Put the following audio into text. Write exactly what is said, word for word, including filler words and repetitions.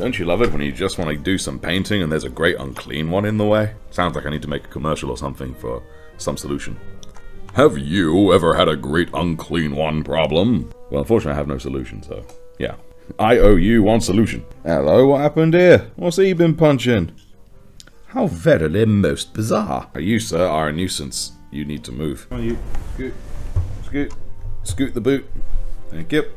Don't you love it when you just want to do some painting and there's a great unclean one in the way? Sounds like I need to make a commercial or something for some solution. Have you ever had a great unclean one problem? Well, unfortunately I have no solution, so yeah. I owe you one solution. Hello, what happened here? What's he been punching? How verily most bizarre. You, sir, are a nuisance. You need to move. Come on, you. Scoot. Scoot. Scoot the boot. Thank you.